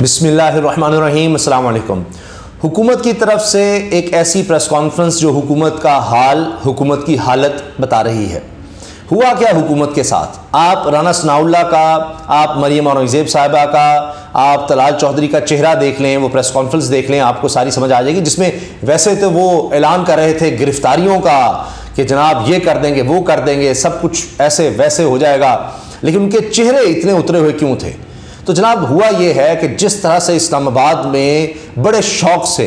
बिस्मिल्लाहिर्रहमानिर्रहीम। अस्सलाम वालेकुम। हुकूमत की तरफ से एक ऐसी प्रेस कॉन्फ्रेंस जो हुकूमत का हाल, हुकूमत की हालत बता रही है। हुआ क्या हुकूमत के साथ? आप राना सनाउल्लाह का, आप मरियम नवाज़ साहिबा का, आप तलाल चौधरी का चेहरा देख लें, वो प्रेस कॉन्फ्रेंस देख लें, आपको सारी समझ आ जाएगी। जिसमें वैसे तो वो ऐलान कर रहे थे गिरफ्तारियों का कि जनाब ये कर देंगे, वो कर देंगे, सब कुछ ऐसे वैसे हो जाएगा, लेकिन उनके चेहरे इतने उतरे हुए क्यों थे? तो जनाब हुआ ये है कि जिस तरह से इस्लामाबाद में बड़े शौक़ से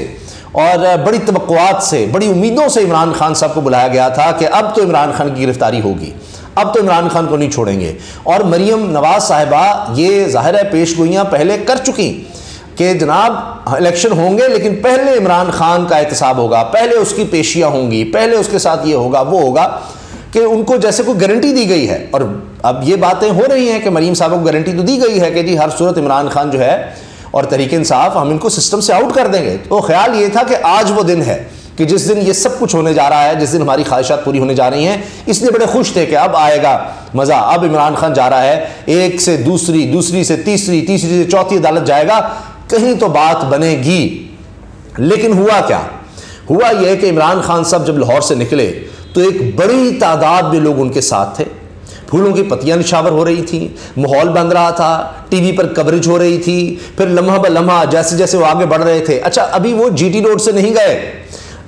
और बड़ी तवक़्क़ुआत से, बड़ी उम्मीदों से इमरान खान साहब को बुलाया गया था कि अब तो इमरान खान की गिरफ़्तारी होगी, अब तो इमरान खान को नहीं छोड़ेंगे। और मरियम नवाज़ साहिबा ये ज़ाहिर है पेशगोइयाँ पहले कर चुकी कि जनाब इलेक्शन होंगे, लेकिन पहले इमरान खान का एहतसाब होगा, पहले उसकी पेशियाँ होंगी, पहले उसके साथ ये होगा, वो होगा, कि उनको जैसे कोई गारंटी दी गई है। और अब ये बातें हो रही हैं कि मरीम साहब को गारंटी तो दी गई है कि जी हर सूरत इमरान खान जो है और तहरीक इंसाफ, हम इनको सिस्टम से आउट कर देंगे। तो ख्याल ये था कि आज वो दिन है कि जिस दिन ये सब कुछ होने जा रहा है, जिस दिन हमारी ख्वाहिशात पूरी होने जा रही हैं, इसलिए बड़े खुश थे कि अब आएगा मज़ा, अब इमरान खान जा रहा है, एक से दूसरी, दूसरी से तीसरी, तीसरी से चौथी अदालत जाएगा, कहीं तो बात बनेगी। लेकिन हुआ क्या? हुआ यह कि इमरान खान साहब जब लाहौर से निकले तो एक बड़ी तादाद में लोग उनके साथ थे, फूलों की पत्तियां निशावर हो रही थी, माहौल बन रहा था, टीवी पर कवरेज हो रही थी, फिर लम्हा ब लम्हा जैसे जैसे वो आगे बढ़ रहे थे। अच्छा, अभी वो जीटी रोड से नहीं गए,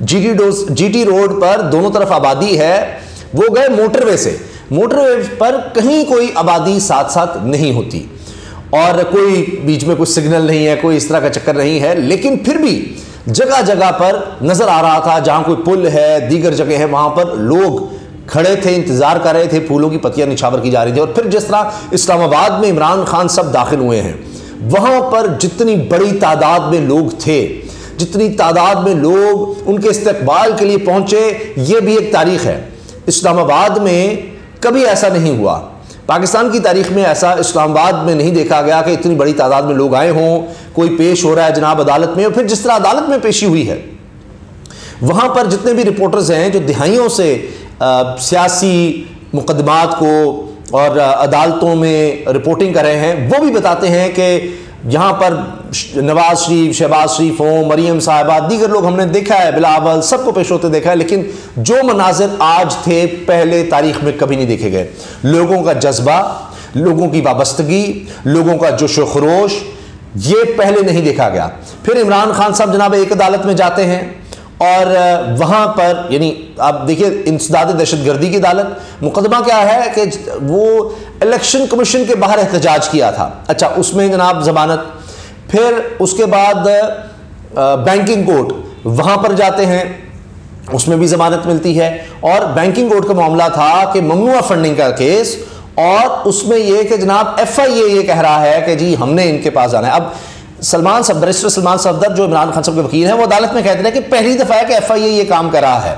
जीटी रोड पर दोनों तरफ आबादी है, वो गए मोटरवे से। मोटरवे पर कहीं कोई आबादी साथ साथ नहीं होती और कोई बीच में कोई सिग्नल नहीं है, कोई इस तरह का चक्कर नहीं है, लेकिन फिर भी जगह जगह पर नज़र आ रहा था, जहाँ कोई पुल है, दीगर जगह है, वहाँ पर लोग खड़े थे, इंतज़ार कर रहे थे, फूलों की पत्तियाँ निछावर की जा रही थी। और फिर जिस तरह इस्लामाबाद में इमरान खान साहब दाखिल हुए हैं, वहाँ पर जितनी बड़ी तादाद में लोग थे, जितनी तादाद में लोग उनके इस्तकबाल के लिए पहुँचे, ये भी एक तारीख है। इस्लामाबाद में कभी ऐसा नहीं हुआ, पाकिस्तान की तारीख में ऐसा इस्लामाबाद में नहीं देखा गया कि इतनी बड़ी तादाद में लोग आए हों। कोई पेश हो रहा है जनाब अदालत में, और फिर जिस तरह अदालत में पेशी हुई है, वहाँ पर जितने भी रिपोर्टर्स हैं जो दिहाइयों से सियासी मुकदमात को और अदालतों में रिपोर्टिंग कर रहे हैं, वो भी बताते हैं कि यहाँ पर नवाज शरीफ, शहबाज शरीफ हों, मरियम साहिबा, दीगर लोग हमने देखा है, बिलावल, सबको पेश होते देखा है, लेकिन जो मनाजिर आज थे पहले तारीख में कभी नहीं देखे गए। लोगों का जज्बा, लोगों की वाबस्तगी, लोगों का जोशो खरोश, ये पहले नहीं देखा गया। फिर इमरान खान साहब जनाब एक अदालत में जाते हैं और वहाँ पर, यानी आप देखिए इंसदाद दहशतगर्दी की अदालत, मुकदमा क्या है कि वो इलेक्शन कमीशन के बाहर एहतजाज किया था, अच्छा उसमें जनाब जमानत। फिर उसके बाद बैंकिंग कोर्ट, वहाँ पर जाते हैं, उसमें भी जमानत मिलती है। और बैंकिंग कोर्ट का मामला था कि ममनुआ फंडिंग का केस, और उसमें यह कि जनाब FIA ये कह रहा है कि जी हमने इनके पास जाना है। अब सलमान सफदर, सलमान सफदर जो इमरान खान साहब के वकील हैं, वो अदालत में कहते हैं कि पहली दफ़ा है कि FIA ये काम कर रहा है,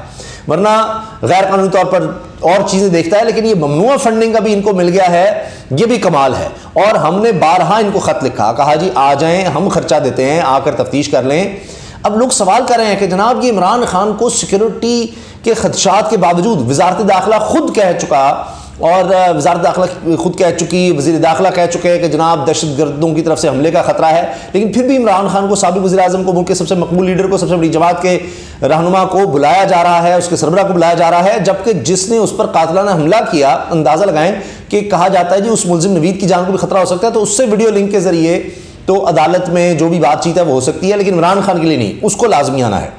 वरना गैर कानूनी तौर पर और चीज़ें देखता है, लेकिन ये ममनुआ फंडिंग का भी इनको मिल गया है, ये भी कमाल है। और हमने बारहा इनको ख़त लिखा, कहा जी आ जाएँ, हम खर्चा देते हैं, आकर तफ्तीश कर लें। अब लोग सवाल कर रहे हैं कि जनाब ये इमरान खान को सिक्योरिटी के खदशात के बावजूद, वजारत दाखिला खुद कह चुका और वजारत दाखिला खुद कह चुकी, वज़ीर दाखिला कह चुके हैं कि जनाब दहशत गर्दों की तरफ से हमले का ख़तरा है, लेकिन फिर भी इमरान खान को, साबिक़ वज़ीर आज़म को, मुल्क के सबसे मकबूल लीडर को, सबसे बड़ी जमात के रहनुमा को बुलाया जा रहा है, उसके सरबरा को बुलाया जा रहा है, जबकि जिसने उस पर कातलाना हमला किया, अंदाज़ा लगाएँ कि कहा जाता है जी उस मुलजिम नवीद की जान को भी खतरा हो सकता है, तो उससे वीडियो लिंक के ज़रिए तो अदालत में जो भी बातचीत है वो हो सकती है, लेकिन इमरान खान के लिए नहीं, उसको लाजमी आना है।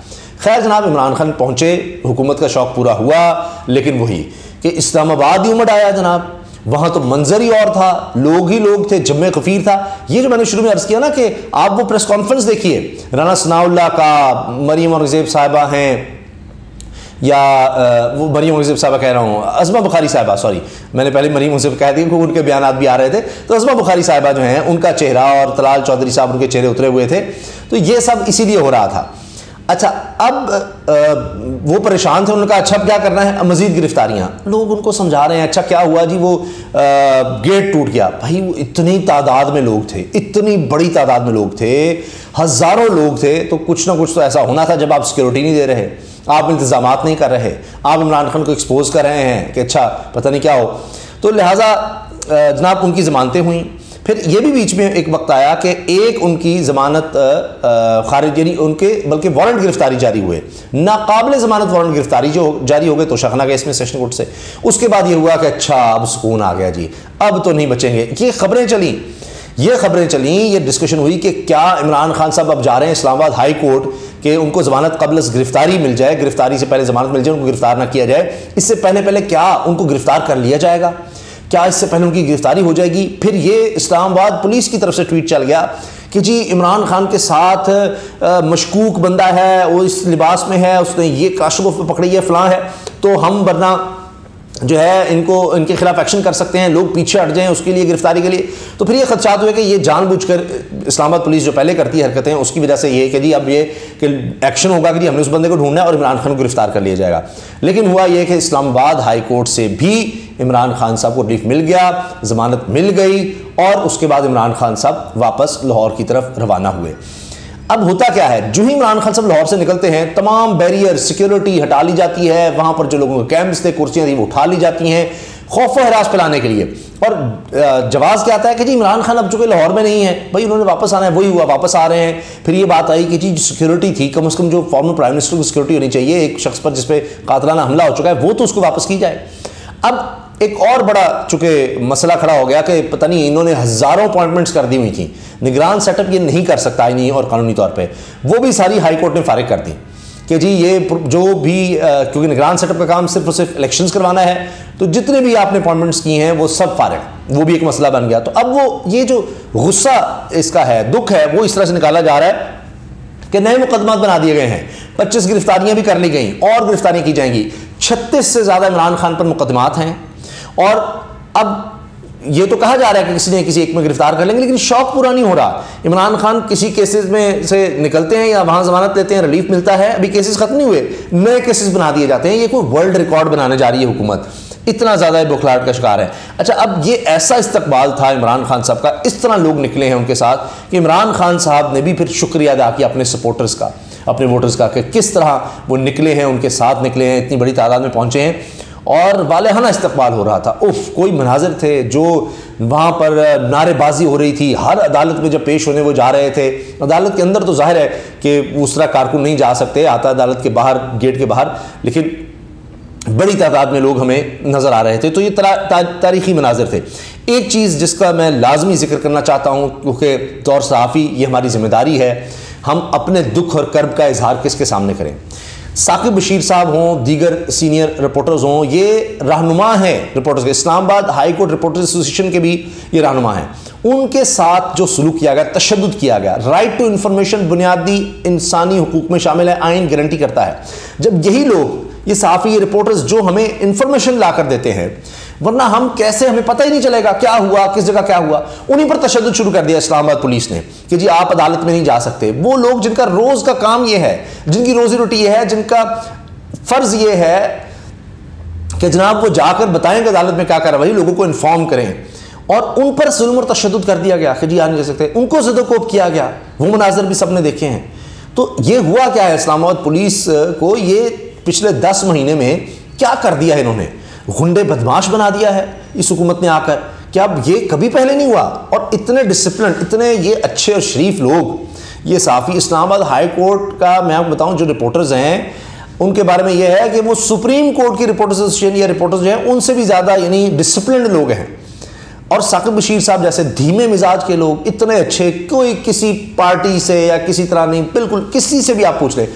खैर जनाब इमरान खान पहुँचे, हुकूमत का शौक़ पूरा हुआ, लेकिन वही कि इस्लामाबाद ही उमड़ आया जनाब, वहाँ तो मंजर ही और था, लोग ही लोग थे, जम्मे कफ़ीर था। ये जो मैंने शुरू में अर्ज़ किया ना कि आप वो प्रेस कॉन्फ्रेंस देखिए राना सनाउल्लाह का, मरियम नवाज़ साहिबा हैं, या वो मरियम नवाज़ साहिबा कह रहा हूँ, अज़ीमा बुखारी साहिबा, सॉरी मैंने पहले मरियम नवाज़ कह दी क्योंकि उनके बयान भी आ रहे थे, तो अज़ीमा बुखारी साहिबा जो हैं उनका चेहरा और तलाल चौधरी साहब उनके चेहरे उतरे हुए थे, तो ये सब इसीलिए हो रहा था। अच्छा, अब वो परेशान थे, उन्होंने कहा अच्छा अब क्या करना है, मज़ीद गिरफ्तारियाँ। लोग उनको समझा रहे हैं, अच्छा क्या हुआ जी, वो गेट टूट गया। भाई वो इतनी तादाद में लोग थे, इतनी बड़ी तादाद में लोग थे, हज़ारों लोग थे, तो कुछ ना कुछ तो ऐसा होना था। जब आप सिक्योरिटी नहीं दे रहे, आप इंतज़ामात नहीं कर रहे, आप इमरान खान को एक्सपोज कर रहे हैं कि अच्छा पता नहीं क्या हो, तो लिहाजा जनाब उनकी ज़मानतें हुई। फिर ये भी बीच में एक वक्त आया कि एक उनकी ज़मानत खारिज यानी उनके बल्कि वारंट गिरफ्तारी जारी हुए, नाकाबिल ज़मानत वारंट गिरफ्तारी जो जारी हो गए तोशा खाना केस में सेशन कोर्ट से। उसके बाद ये हुआ कि अच्छा अब सुकून आ गया जी, अब तो नहीं बचेंगे। ये खबरें चली, ये डिस्कशन हुई कि क्या इमरान खान साहब अब जा रहे हैं इस्लामाबाद हाई कोर्ट कि उनको ज़मानत कबल गिरफ्तारी मिल जाए, गिरफ्तारी से पहले ज़मानत मिल जाए, उनको गिरफ्तार ना किया जाए, इससे पहले क्या उनको गिरफ्तार कर लिया जाएगा, क्या इससे पहले उनकी गिरफ्तारी हो जाएगी। फिर ये इस्लामाबाद पुलिस की तरफ से ट्वीट चल गया कि जी इमरान खान के साथ मशकूक बंदा है, वो इस लिबास में है, उसने ये काशगुफ पकड़ी है, फलां है, तो हम वरना जो है इनको इनके खिलाफ एक्शन कर सकते हैं, लोग पीछे हट जाएं उसके लिए गिरफ्तारी के लिए। तो फिर ये खदशात हुए कि ये जानबूझकर इस्लामाबाद पुलिस जो पहले करती है हरकतें, उसकी वजह से ये कि जी अब ये कि एक्शन होगा कि जी हमने उस बंदे को ढूंढना है और इमरान खान को गिरफ्तार कर लिया जाएगा। लेकिन हुआ ये कि इस्लामाबाद हाई कोर्ट से भी इमरान खान साहब को रिलीफ मिल गया, ज़मानत मिल गई और उसके बाद इमरान खान साहब वापस लाहौर की तरफ रवाना हुए। अब होता क्या है, जो ही इमरान खान साहब लाहौर से निकलते हैं तमाम बैरियर सिक्योरिटी हटा ली जाती है, वहां पर जो लोगों के कैंप्स थे, कुर्सियां थी, वो उठा ली जाती हैं खौफ व हरास फैलाने के लिए। और जवाब क्या आता है कि जी इमरान खान अब चूंकि लाहौर में नहीं है भाई, उन्होंने वापस आना है, वही हुआ, वापस आ रहे हैं। फिर ये बात आई कि जी सिक्योरिटी थी कम से कम जो फॉर्मर प्राइम मिनिस्टर की सिक्योरिटी होनी चाहिए एक शख्स पर जिसपे कातलाना हमला हो चुका है, वो तो उसको वापस की जाए। अब एक और बड़ा चूंकि मसला खड़ा हो गया कि पता नहीं इन्होंने हज़ारों अपॉइंटमेंट्स कर दी हुई थी, निगरान सेटअप ये नहीं कर सकता आईनी और कानूनी तौर पे, वो भी सारी हाई कोर्ट ने फारिग कर दी कि जी ये जो भी क्योंकि निगरान सेटअप का काम सिर्फ और सिर्फ इलेक्शंस करवाना है, तो जितने भी आपने अपॉइंटमेंट्स किए हैं वो सब फारिग, वो भी एक मसला बन गया। तो अब वो ये जो गुस्सा इसका है, दुख है, वो इस तरह से निकाला जा रहा है कि नए मुकदमात बना दिए गए हैं, 25 गिरफ्तारियां भी कर ली गई और गिरफ्तारियां की जाएंगी, 36 से ज़्यादा इमरान खान पर मुकदमात हैं। और अब ये तो कहा जा रहा है कि किसी ने किसी एक में गिरफ्तार कर लेंगे, लेकिन शौक पूरा नहीं हो रहा। इमरान खान किसी केसेस में से निकलते हैं या वहाँ जमानत लेते हैं, रिलीफ मिलता है, अभी केसेस ख़त्म नहीं हुए, नए केसेस बना दिए जाते हैं। ये कोई वर्ल्ड रिकॉर्ड बनाने जा रही है हुकूमत, इतना ज़्यादा बुखलाहट का शिकार है। अच्छा, अब ये ऐसा इस्तकबाल था इमरान खान साहब का, इस तरह लोग निकले हैं उनके साथ कि इमरान खान साहब ने भी फिर शुक्रिया अदा किया अपने सपोर्टर्स का, अपने वोटर्स का, कि किस तरह वो निकले हैं, उनके साथ निकले हैं, इतनी बड़ी तादाद में पहुँचे हैं और वालेहाना इस्तकबाल हो रहा था। उफ, कोई मनाजिर थे, जो वहाँ पर नारेबाजी हो रही थी, हर अदालत में जब पेश होने वो जा रहे थे, अदालत के अंदर तो जाहिर है कि उस तरह कारकुन नहीं जा सकते, आता अदालत के बाहर, गेट के बाहर, लेकिन बड़ी तादाद में लोग हमें नज़र आ रहे थे। तो ये तारीखी मनाजिर थे। एक चीज़ जिसका मैं लाजमी जिक्र करना चाहता हूँ क्योंकि तौर सहाफ़ी ये हमारी जिम्मेदारी है, हम अपने दुख और कर्ब का इजहार किसके सामने करें। साकिब बशीर साहब हों, दीगर सीनियर रिपोर्टर्स हों, ये रहनुमा हैं रिपोर्टर्स के, Islamabad high court reporters association के भी ये रहनुमा हैं। उनके साथ जो सलूक किया गया, तशद्दुद किया गया, राइट टू इंफॉर्मेशन बुनियादी इंसानी हकूक में शामिल है, आइन गारंटी करता है। जब यही लोग, ये सहाफ़ी, ये रिपोर्टर्स जो हमें इंफॉर्मेशन ला कर देते हैं, वरना हम कैसे, हमें पता ही नहीं चलेगा क्या हुआ, किस जगह क्या हुआ, उन्हीं पर तशद्दुद शुरू कर दिया इस्लामाबाद पुलिस ने कि जी आप अदालत में नहीं जा सकते। वो लोग जिनका रोज़ का काम ये है, जिनकी रोजी रोटी ये है, जिनका फ़र्ज़ ये है कि जनाब वो जाकर बताएं कि अदालत में क्या कार्रवाई, लोगों को इन्फॉर्म करें, और उन पर जुल्म और तशद्दुद कर दिया गया कि जी आ नहीं जा सकते, उनको ज़िद्दोकोब किया गया, वो मनाज़र भी सब ने देखे हैं। तो ये हुआ क्या है, इस्लामाबाद पुलिस को ये पिछले 10 महीने में क्या कर दिया है इन्होंने, गुंडे बदमाश बना दिया है इस हुकूमत ने आकर, कि अब ये कभी पहले नहीं हुआ। और इतने डिसिप्लिन, इतने ये अच्छे और शरीफ लोग, ये साफ़ी, इस्लामाबाद हाई कोर्ट का मैं आपको बताऊं जो रिपोर्टर्स हैं उनके बारे में ये है कि वो सुप्रीम कोर्ट की रिपोर्टर्स एसोसिएशन या रिपोर्टर्स जो हैं उनसे भी ज़्यादा यानी डिसिप्लिन लोग हैं। और साकिब बशीर साहब जैसे धीमे मिजाज के लोग, इतने अच्छे, कोई किसी पार्टी से या किसी तरह नहीं, बिल्कुल किसी से भी आप पूछ लें,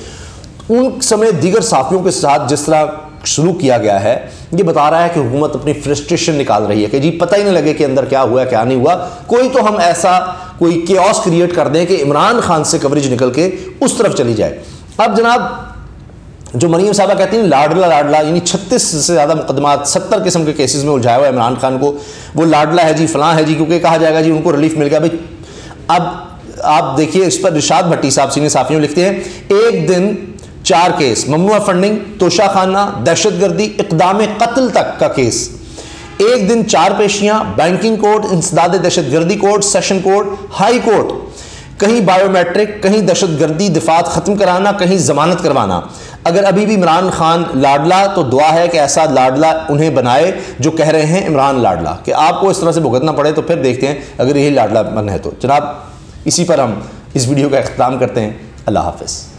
उन समय दीगर साथियों के साथ जिस तरह शुरू किया गया है, ये बता रहा है कि हुकूमत अपनी फ्रस्ट्रेशन निकाल रही है कि जी पता ही नहीं लगे कि अंदर क्या हुआ क्या नहीं हुआ, कोई तो हम ऐसा कोई केओस क्रिएट कर दें कि इमरान खान से कवरेज निकल के उस तरफ चली जाए। अब जनाब जो मरीम साहबा कहती हैं लाडला लाडला, यानी 36 से ज़्यादा मुकदमात, 70 किस्म के केसेस में उलझाया हुआ है इमरान खान को, वो लाडला है जी, फलां है जी, क्योंकि कहा जाएगा जी उनको रिलीफ मिल गया। भाई अब आप देखिए, इस पर निशाद भट्टी साहब सीनियर साफियों लिखते हैं, एक दिन 4 केस, ममनुआ फंडिंग, तोशा खाना, दहशतगर्दी, इकदाम कत्ल तक का केस, एक दिन 4 पेशियां, बैंकिंग कोर्ट, इंसदाद दहशतगर्दी court, session court, high court, कहीं बायोमेट्रिक, कहीं दहशतगर्दी दिफात ख़त्म कराना, कहीं ज़मानत करवाना। अगर अभी भी इमरान खान लाडला तो दुआ है कि ऐसा लाडला उन्हें बनाए जो कह रहे हैं इमरान लाडला, कि आपको इस तरह से भुगतना पड़े, तो फिर देखते हैं अगर यही लाडला बन है तो। जनाब इसी पर हम इस वीडियो का अख्ताम करते हैं। अल्लाह हाफ़िज़।